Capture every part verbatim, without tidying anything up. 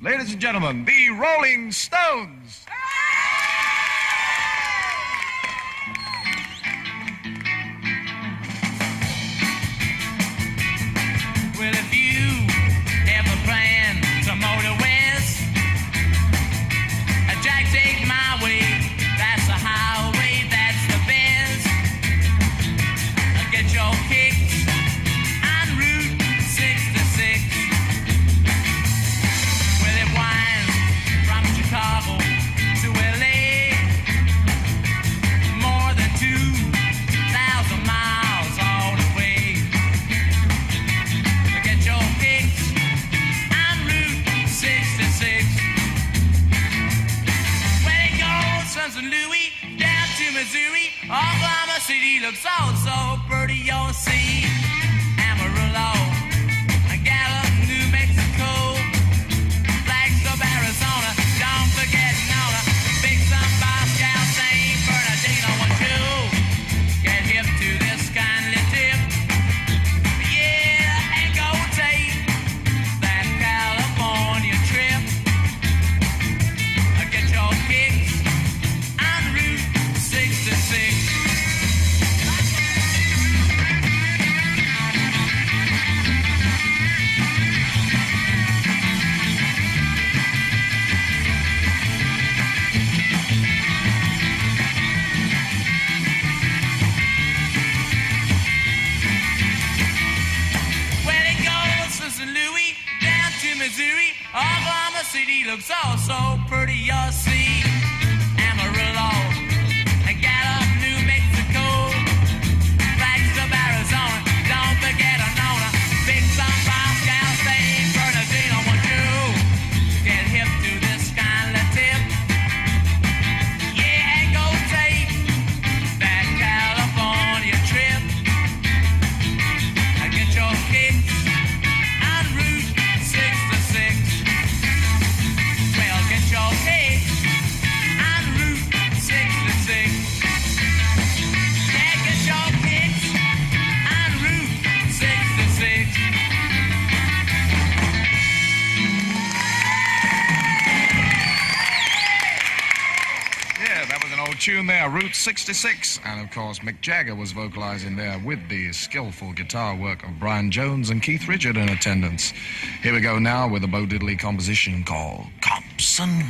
Ladies and gentlemen, the Rolling Stones. Well, if you ever plan to motor west, a jack take my way, that's the highway, that's the best. Get your kicks on Route sixty-six. Well, it winds from Chicago to L A, more than two thousand miles all the way. Get your kicks on Route sixty-six. Well, it goes from Saint Louis down to Missouri. Oklahoma City looks so, so pretty, you'll see. Amarillo, Gallup, New Mexico, Flagstaff, Arizona. Don't forget Nona, Big Sun, Moscow, Saint Bernardino, and two. Get hip to this kindly tip. Yeah, and go take that California trip. Get your kicks on Route sixty-six. Missouri, Oklahoma City looks all so pretty, you'll see. Amarillo, Gallup, New Mexico, Flagstaff, Arizona. Don't forget Nona, Big Sun, Moscow, Saint Bernardino, and two. Get hip to this kindly tip. Yeah, and go take that California trip. Get your kicks on Route sixty-six. Well, get your kicks on Route sixty-six. Yeah, get your kicks on Route sixty-six. Yeah, that was an old tune there, Route sixty-six. And of course, Mick Jagger was vocalizing there with the skillful guitar work of Brian Jones and Keith Richard in attendance. Here we go now with a Bo Diddley composition called Cops and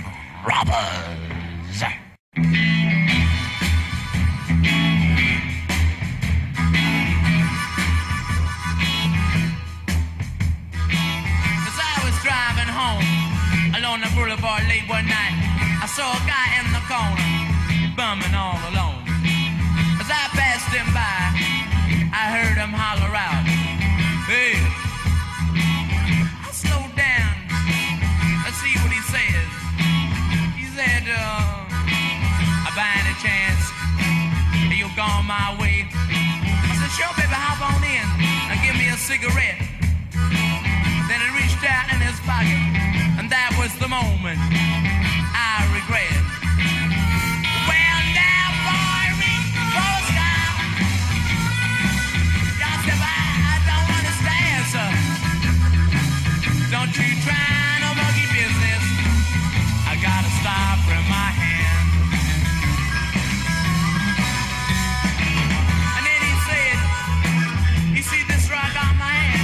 Robbers. As I was driving home along the boulevard late one night, I saw a guy in the corner, bumming all alone. As I passed him by, I heard him holler out, "Hey!" I slowed down to see what he said. He said, uh, "By any chance, you've gone my way?" I said, "Sure, baby, hop on in and give me a cigarette." Then he reached out in his pocket, and that was the moment I regret. Well, now, boy, reach for the sky. Y'all say, I don't understand, sir. Don't you try no monkey business. I got a star in my hand. And then he said, "You see this rock on my hand?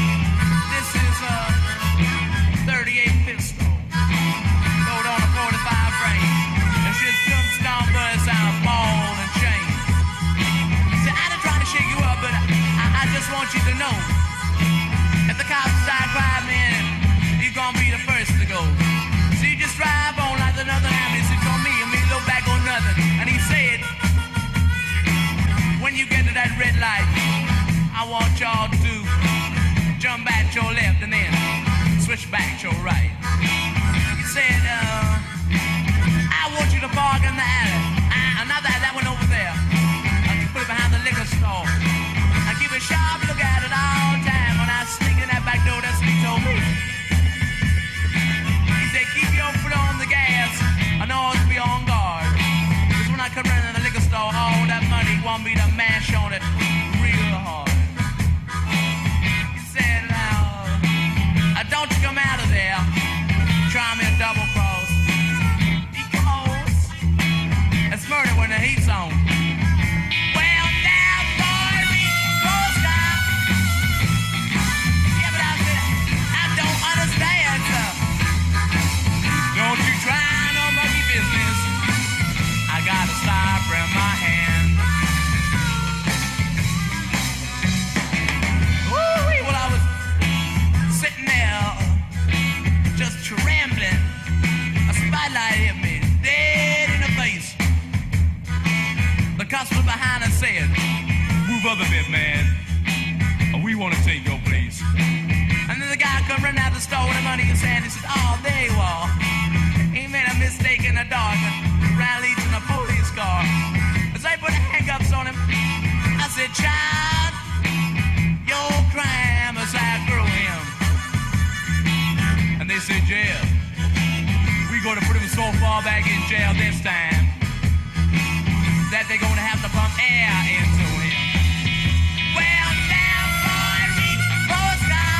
This is a thirty-eight pistol. Load on a forty-five frame. It's just gun stone bullets out of ball and chain. See, I done tried to shake you up, but I, I, I just want you to know, if the cops start by men, you're gonna be the first to go. So you just drive on like the nothing happened. It's on me and me look back on nothing." And he said, "When you get to that red light, I want y'all to jump back to your left and then switch back to your right." He said, uh, "I want you to park in the alley. Uh, not that, that one over there. I put it behind the liquor store. I keep a sharp look at it all time when I sneak in that back door that speaks to me." He said, "Keep your foot on the gas and always be on guard. Because when I come around in the liquor store, all that money want me to mash on it real hard." He said, uh, "Don't you come out of there church rambling, a spotlight hit me dead in the face. The constable behind us said, "Move up a bit, man. We want to take your place." And then the guy come running out the store with the money in his hand. He said, "Oh, there you are. He made a mistake in the dark. Riley to the police car." As I put handcuffs on him, I said, "Child, your crime is outgrow him." And they said, "Jail. We're going to put him so far back in jail this time that they're going to have to pump air into him." Well, now, boy, read post star.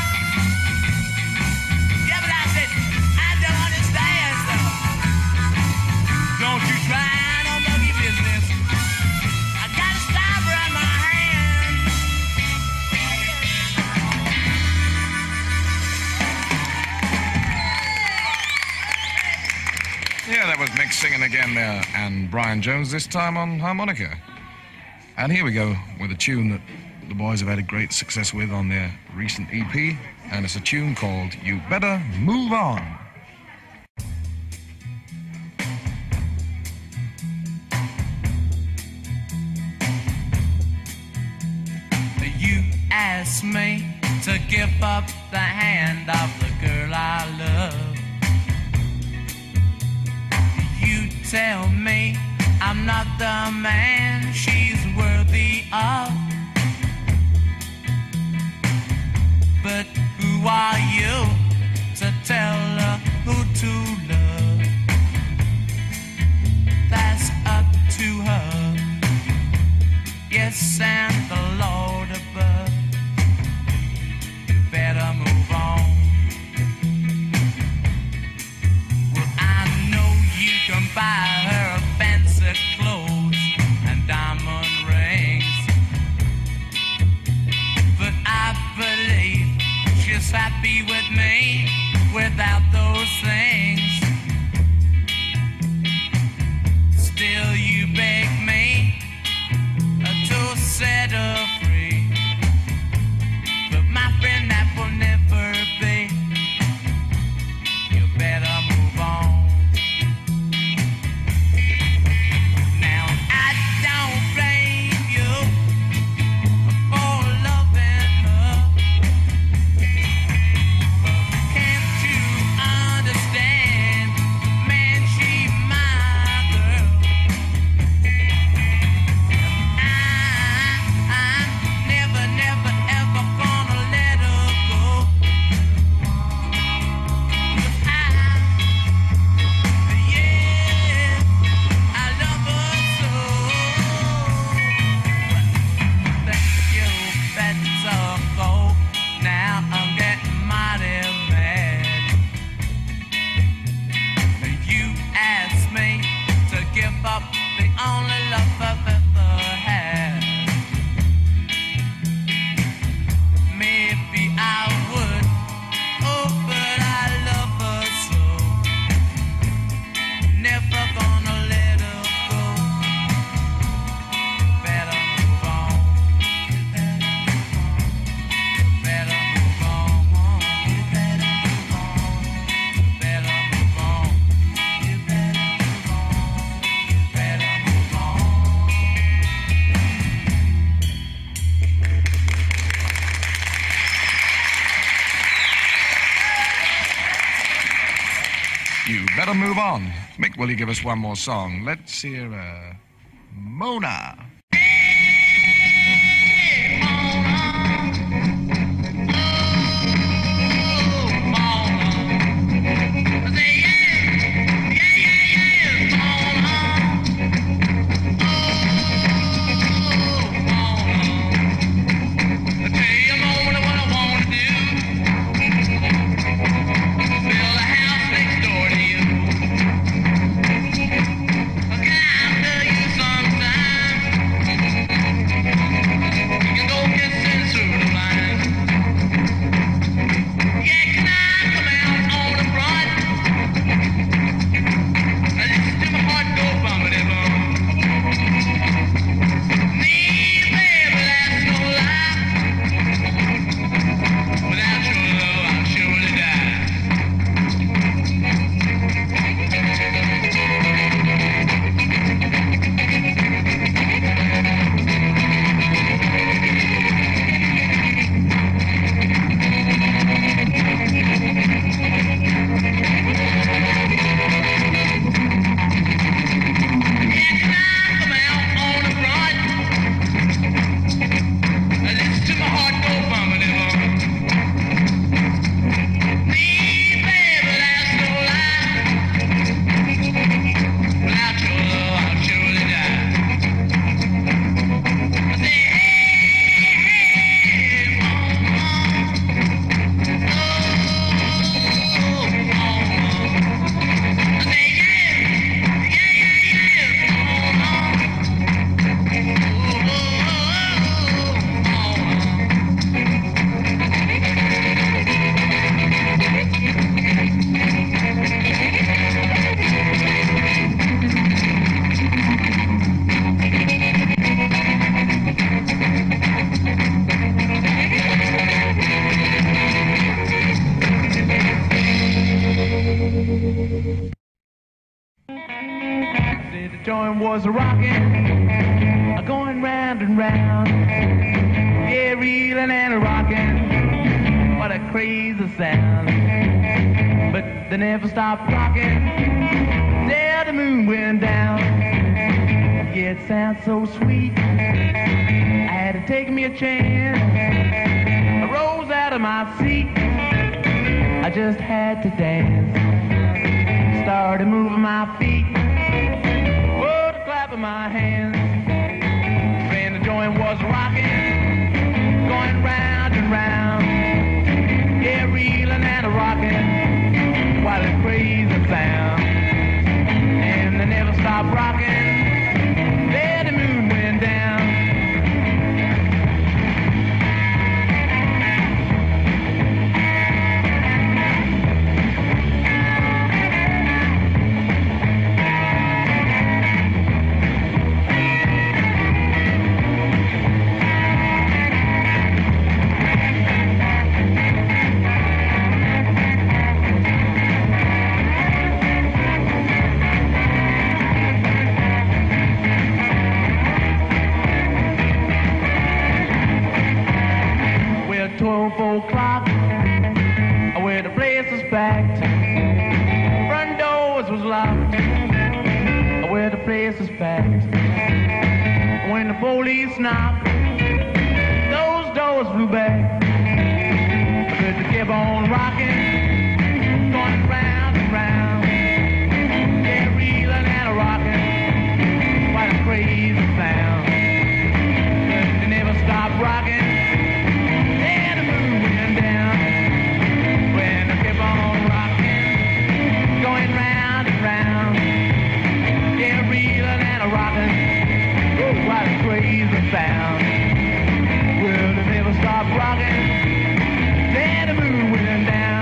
Yeah, but I said, I don't understand, though. Don't you try no lucky business. I got a star in my hand. Yeah, that was Mick singing again there, and Brian Jones this time on harmonica. And here we go with a tune that the boys have had a great success with on their recent E P, and it's a tune called "You Better Move On." You asked me to give up the hand of the girl I love. You tell me I'm not the man she's worthy of. But who are you to tell her who to love? That's up to her. Yes, and the Lord above. You better move on. Well, I know you can buy her fancy clothes and diamond rings, but I believe she's happy with me without those things. Still you beg me to set her free, but my friend, that will never be. You better move on. Now I don't blame you for loving her, but can't you understand, man, she my girl. I, I'm never, never, ever gonna let her go. 'Cause I, yeah, I love her so. Thank you, better go. Now I'm getting mighty mad. You asked me to give up the only love I've ever had. Maybe I would, oh, but I love her so. Never gonna let her go. Better move on. Better move on. Better move on. Better move on. Better move on. You Better Move On. Mick, will you give us one more song? Let's hear uh, Mona. Sometimes See, the joint was a-rockin', a-going round and round. Yeah, reelin' and a-rockin', what a crazy sound. But they never stopped rockin', till the moon went down. Yeah, it sounds so sweet, I had to take me a chance. I rose out of my seat, I just had to dance. Started moving my feet, oh, clapping my hands. And the joint was rocking, going round and round. Yeah, reeling and rocking, what a crazy sound. And they never stopped rocking, there the moon went down. twelve o'clock, where the place was packed, front doors was locked, where the place was packed. When the police knocked, those doors flew back. But they kept on rocking, going round and round. Yeah, reeling and rocking, what a crazy sound. But they never stopped rocking. Sound. Well, they never stop rockin', then the moon went down.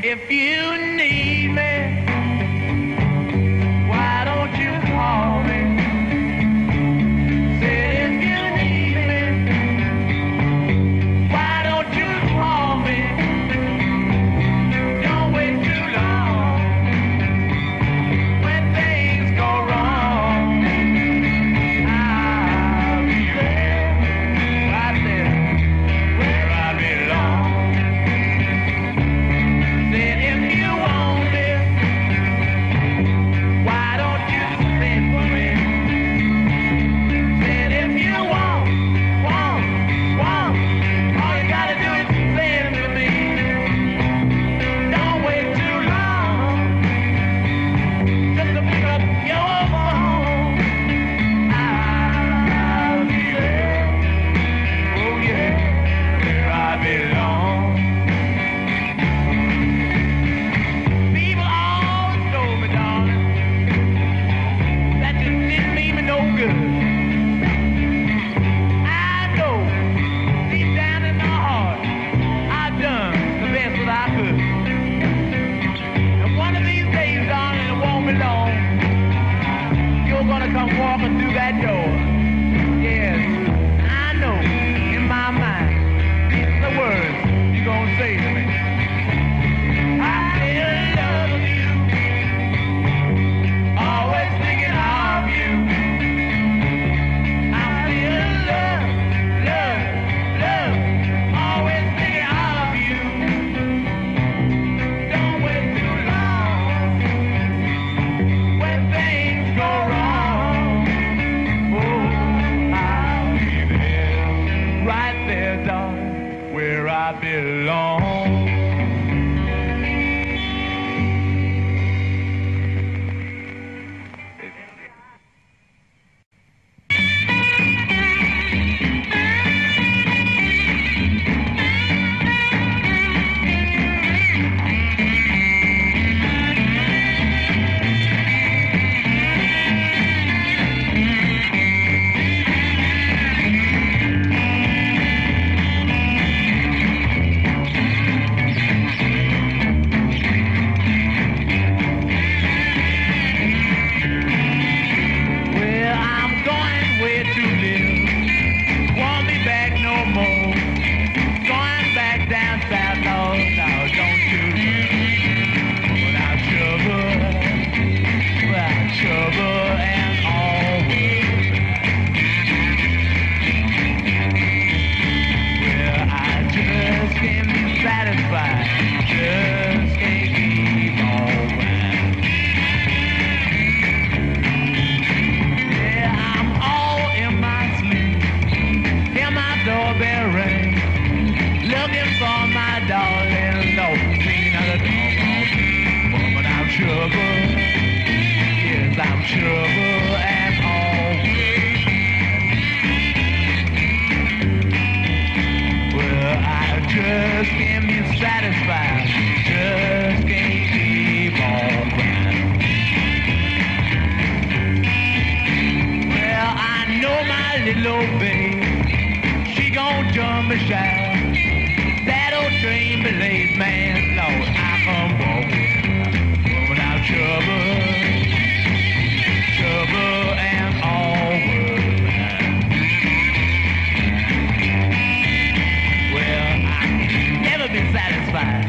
If you need me, why don't you call me? Say if you need me, why don't you call me? Don't wait too long when things go wrong. I'll be there, right there, where I belong. darling, no, singing out of trouble, woman, I'm trouble, yes, I'm trouble and all. Well, I just can't be satisfied, just can't keep on crying. Well, I know my little baby, she gon' jump and shout. Blaze man, Lord, I'm a woman, woman out trouble, trouble and all world. Well, I can never be satisfied,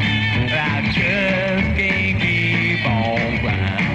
I just can't keep on grinding.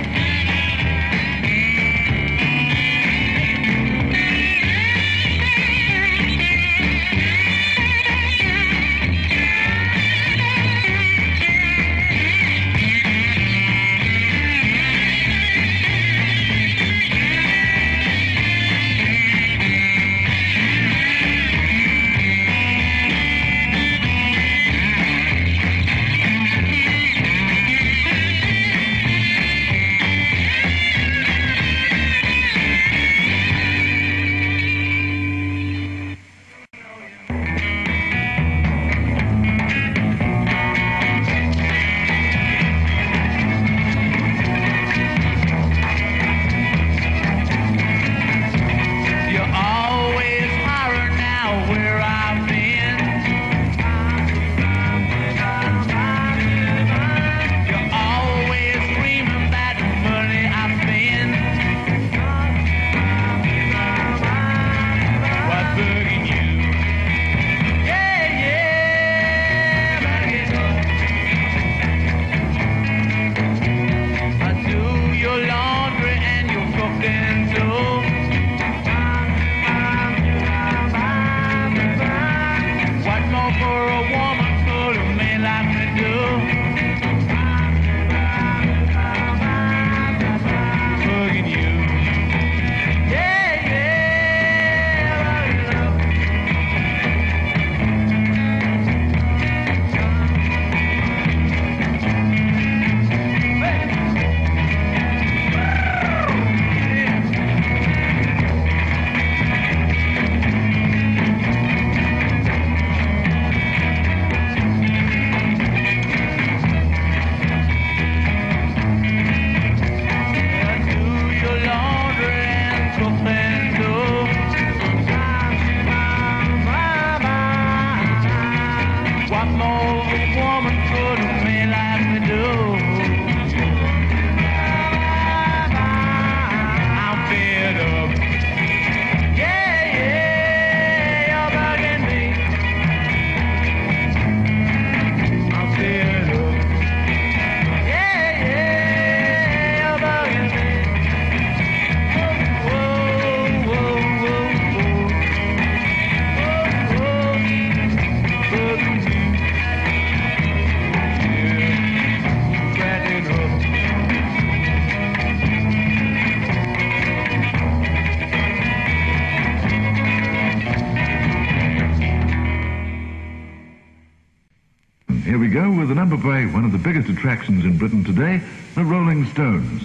Number by one of the biggest attractions in Britain today, the Rolling Stones.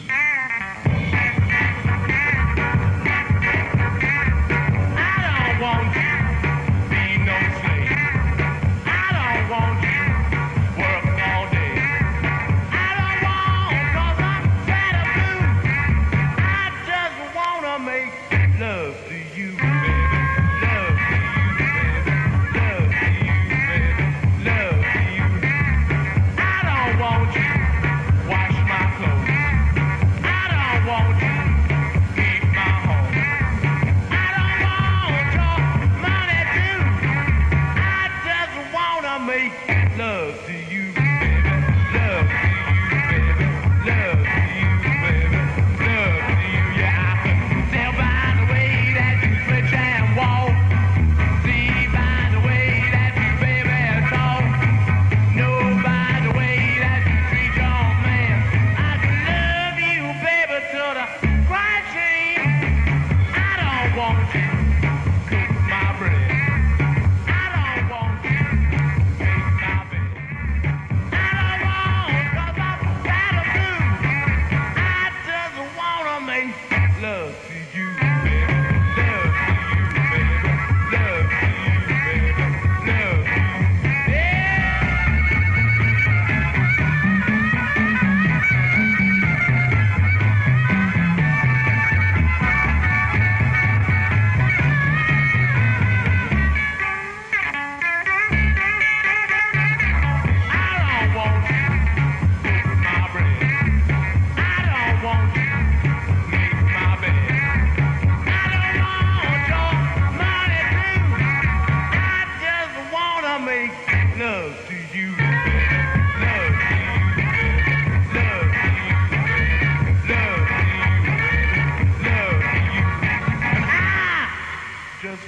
you. Just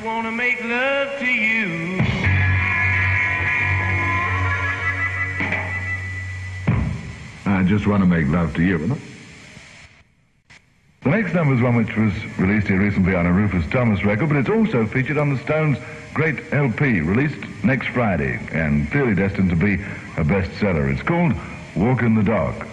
wanna make love to you. I just wanna make love to you. The next number is one which was released here recently on a Rufus Thomas record, but it's also featured on the Stones' great L P, released next Friday, and clearly destined to be a bestseller. It's called Walk in the Dark.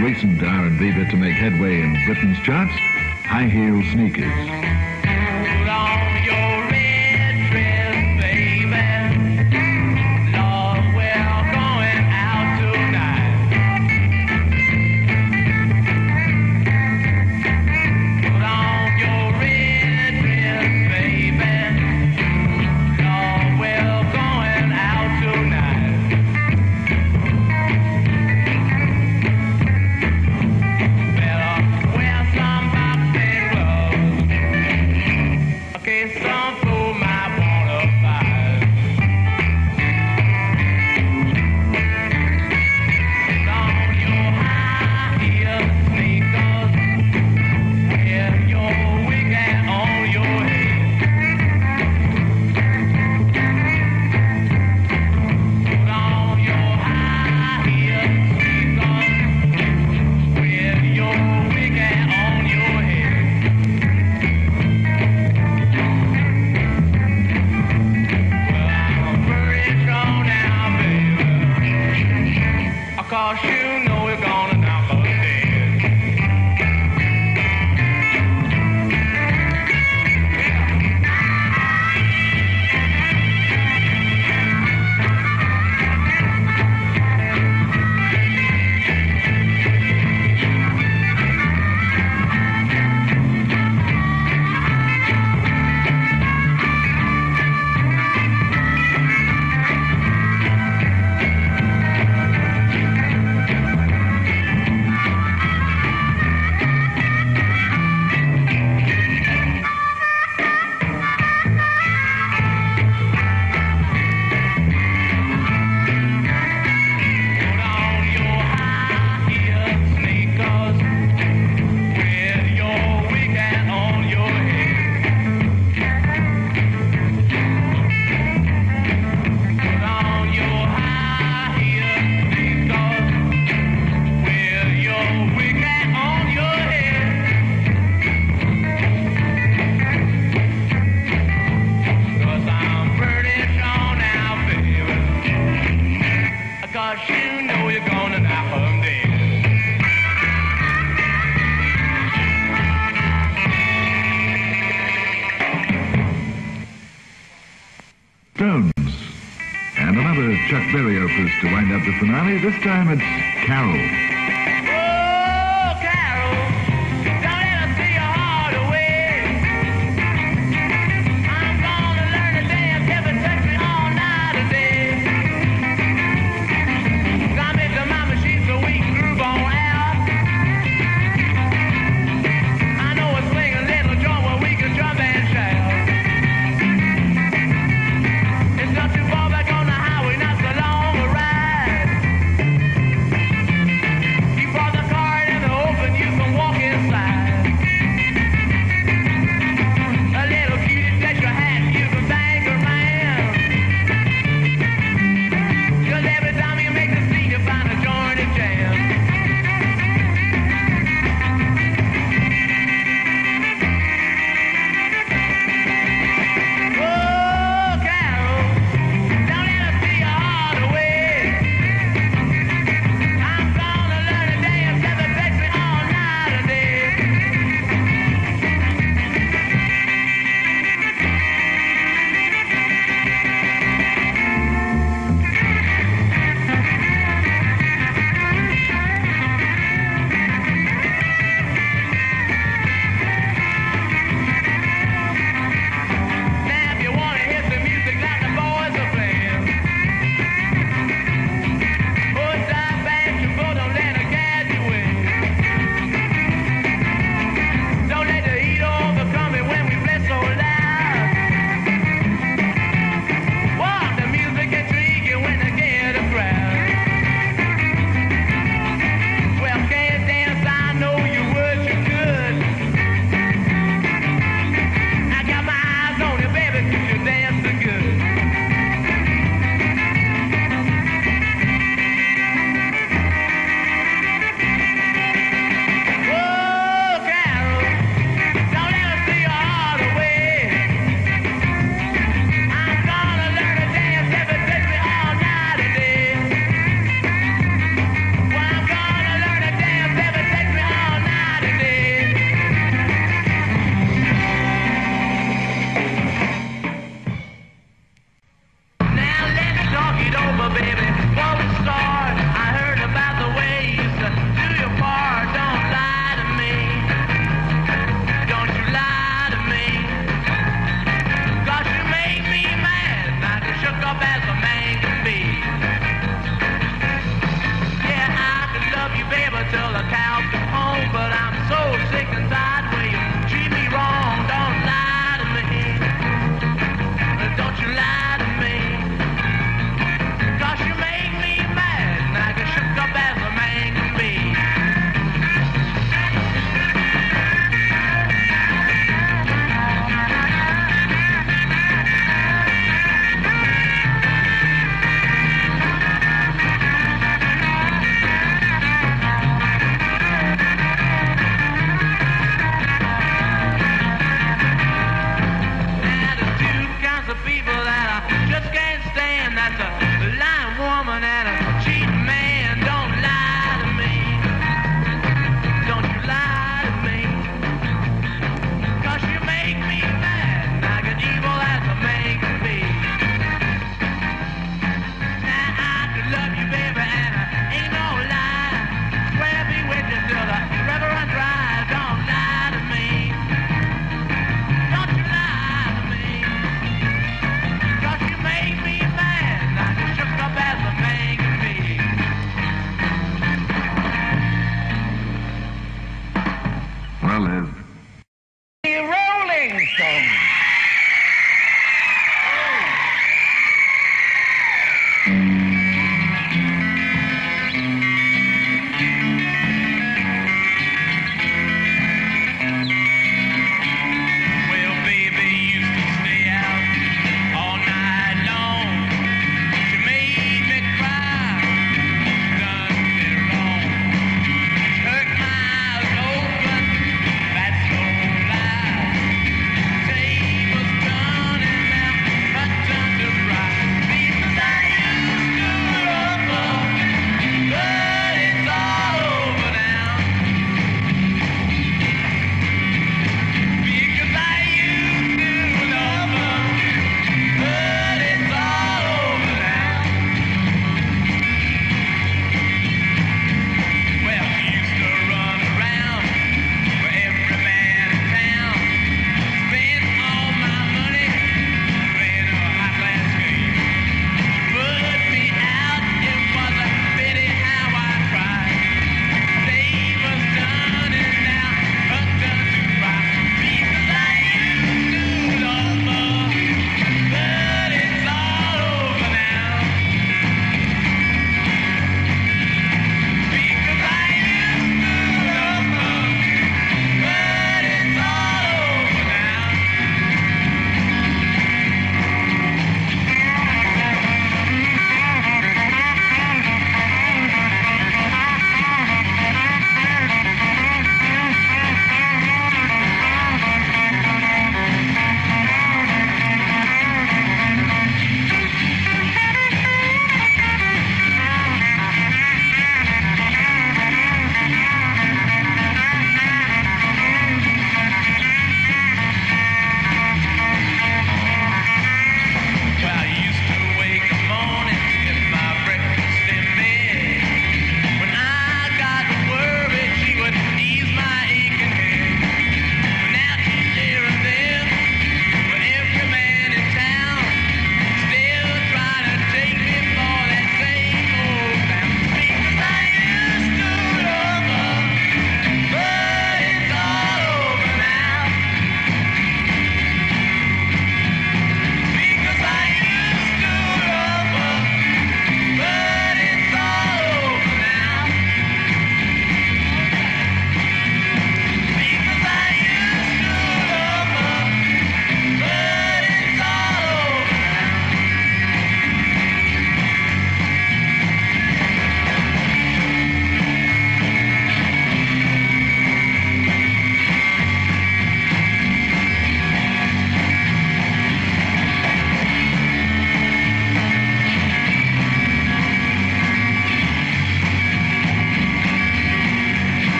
Recent R and B bit to make headway in Britain's charts, High Heel Sneakers. Cause you know you're gonna knock us dead. to wind up the finale. This time it's Carol. Oh, Carol, don't let us see your heart away. I'm gonna learn to dance every second all night today. Some if the mama, she's a weak groove on out. I know a swing, a little drum where we can jump and shout. It's not too far back on the highway, not so long a ride.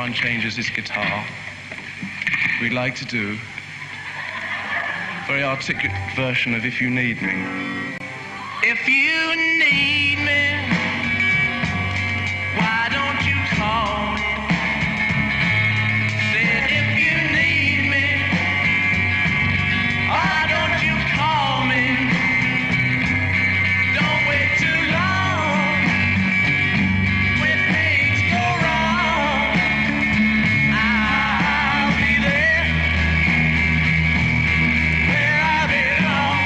Brian changes his guitar, we like to do a very articulate version of If You Need Me. If you need me, why don't you call me? Said if you need me, why don't you call me? Don't wait too long when things go wrong. I'll be there where I belong.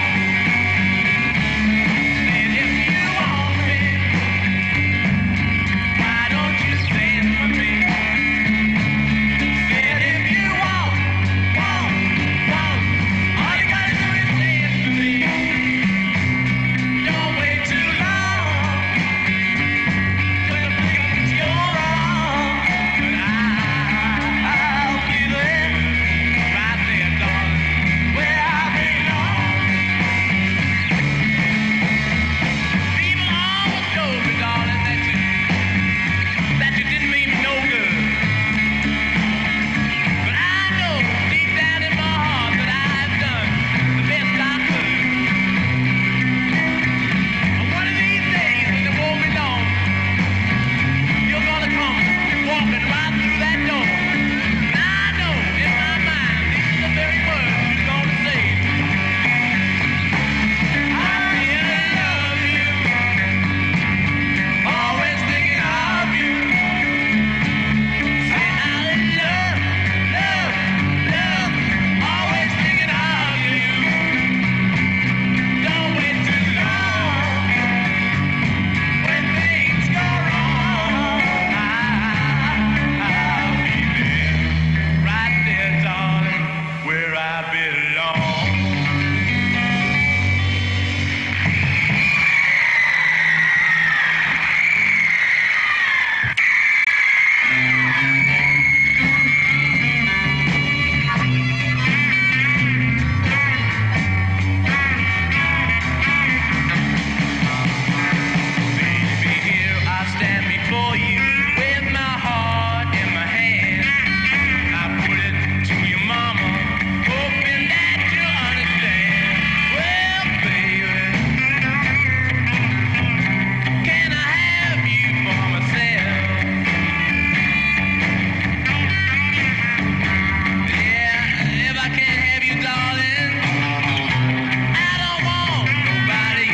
Said if you want me, why don't you stand for me? Said if you want, want, want, all you gotta do is stand for me. Don't wait too long when things go wrong. But I, I'll be there, right there, darling, where I belong. People always told me, darling, that you, that you didn't mean me no good. But I know deep down in my heart that I've done the best I could. And one of these days, when it won't be long, you're gonna come walking right through that door. And I know in my mind, these are the very words you're gonna say. I really love you. Always thinking of you. Say I love, love, love. Always thinking of you. Don't wait too long when things go wrong. I, I'll be there, right there, darling, where I belong. Baby, here I stand before you with my heart in my hand. I put it to your mama, hoping that you'll understand. Well, baby, can I have you for myself? Yeah, if I can't have you, darling, I don't want nobody else.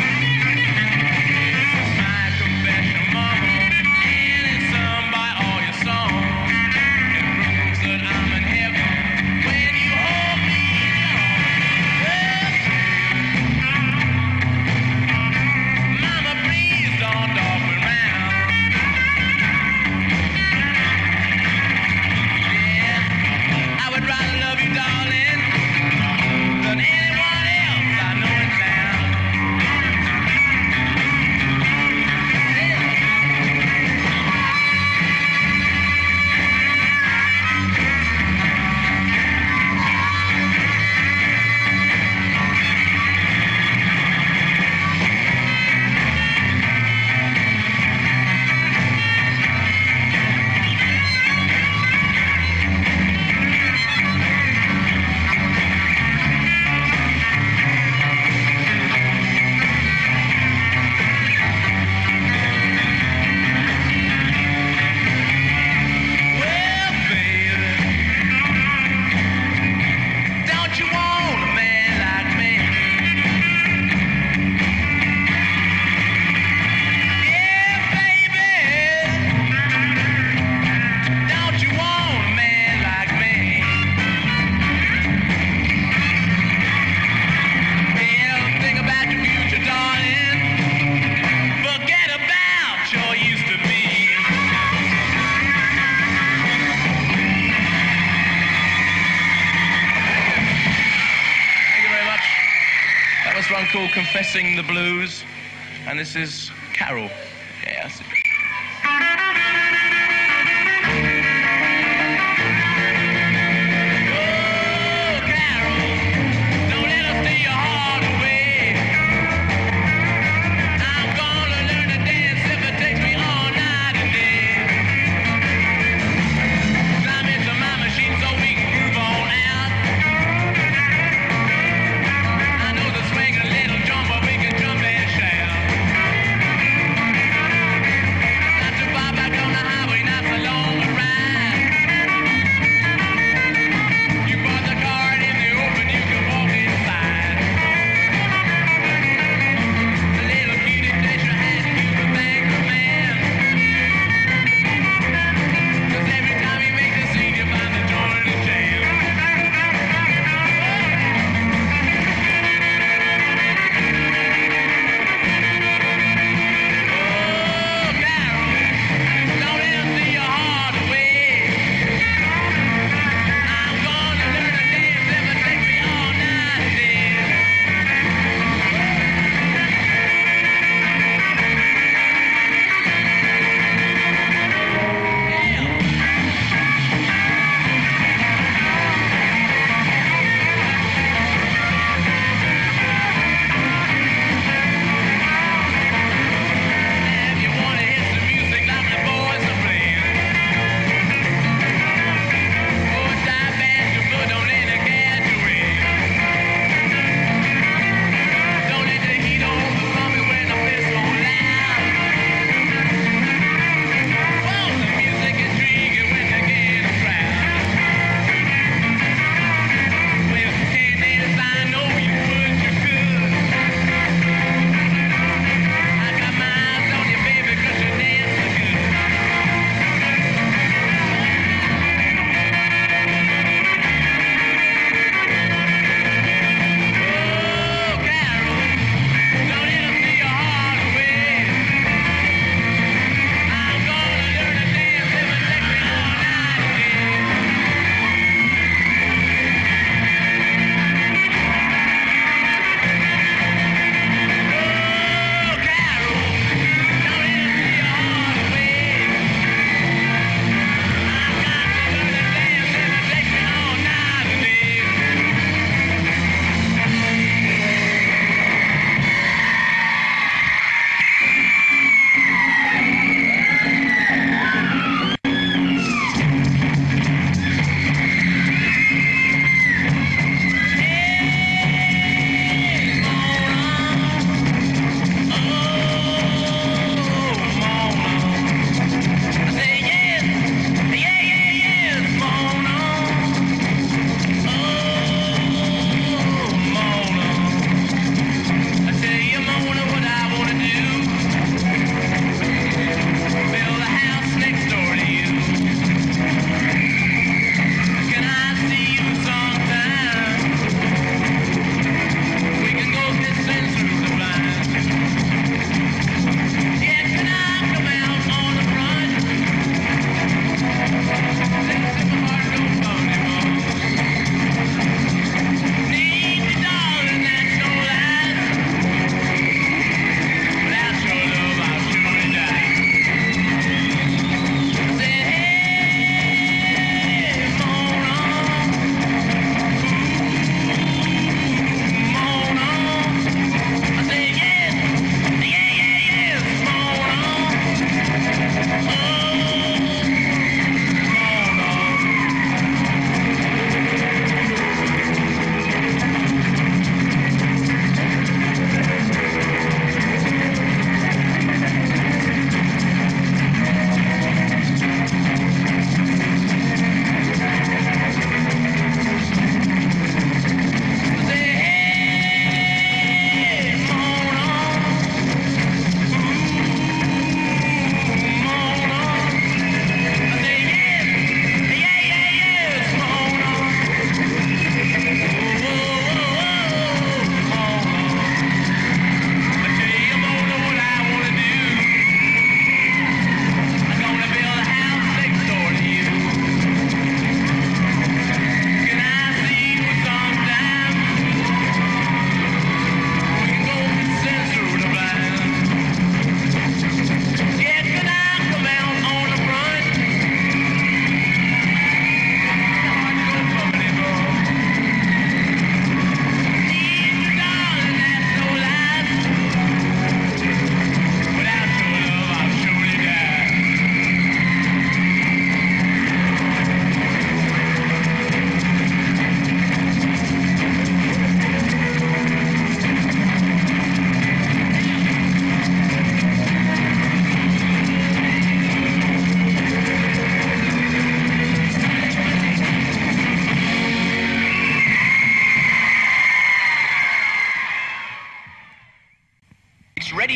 My confession, mama, and it's sung by all your songs. It proves that I'm in heaven when you hold me in your arms. Well, mama, please don't dog me round. Yeah, I would rather love you, darling, than anyone else I know in town. Well, baby, don't you want a man like me? Yeah, baby, don't you want a man like me? Well, think about your future, darling. Forget about your used to be. Thank you very much. That was one called Confessing the Blues, and this is Carol. Yeah, that's it. Oh, Carol, don't let us steal your heart away. I'm gonna learn to dance if it takes me all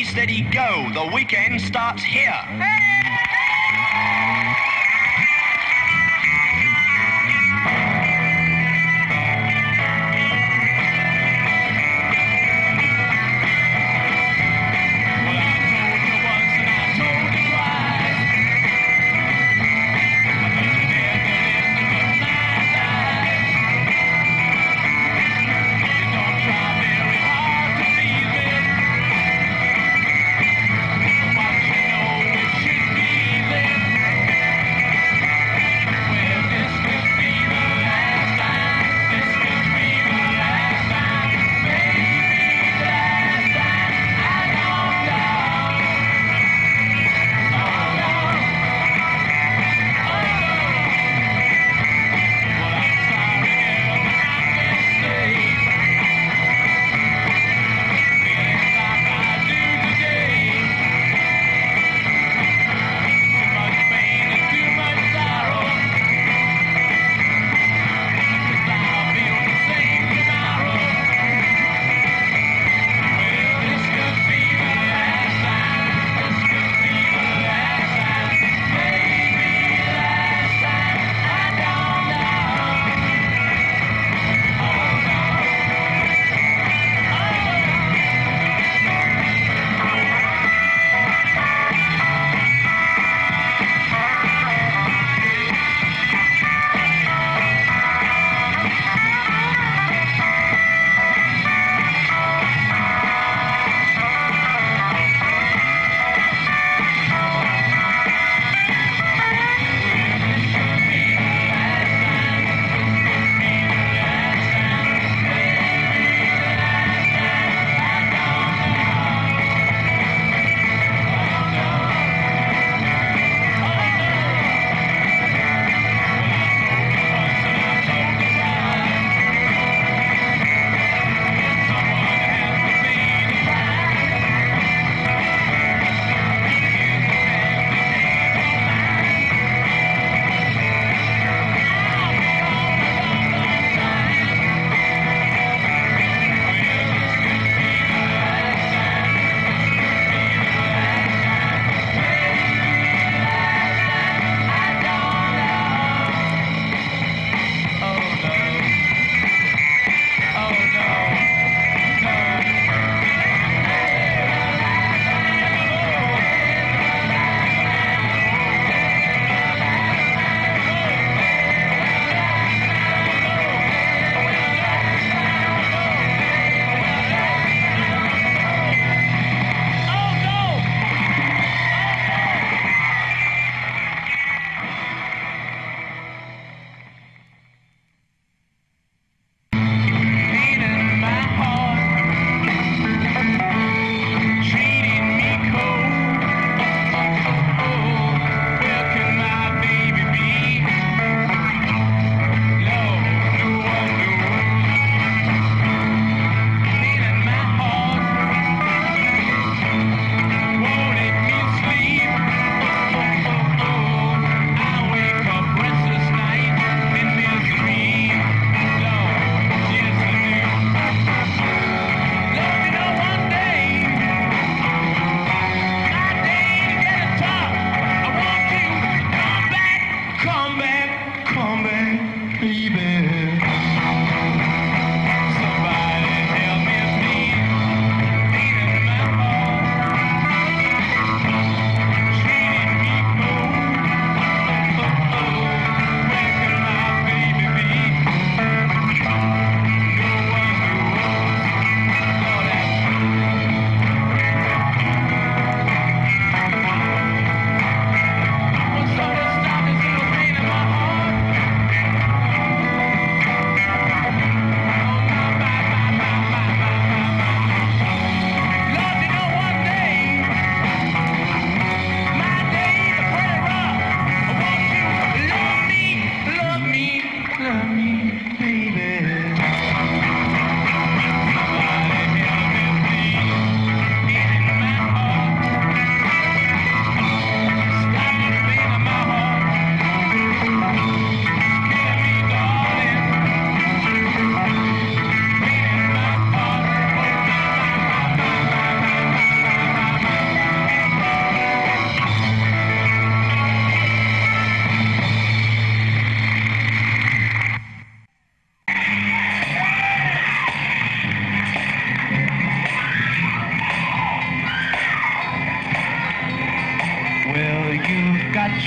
Steady, steady, go. The weekend starts here. Hey! Should be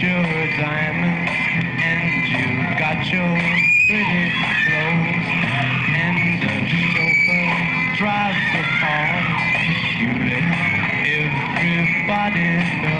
your diamonds and you've got your pretty clothes, and the chauffeur drives the car. You let everybody know.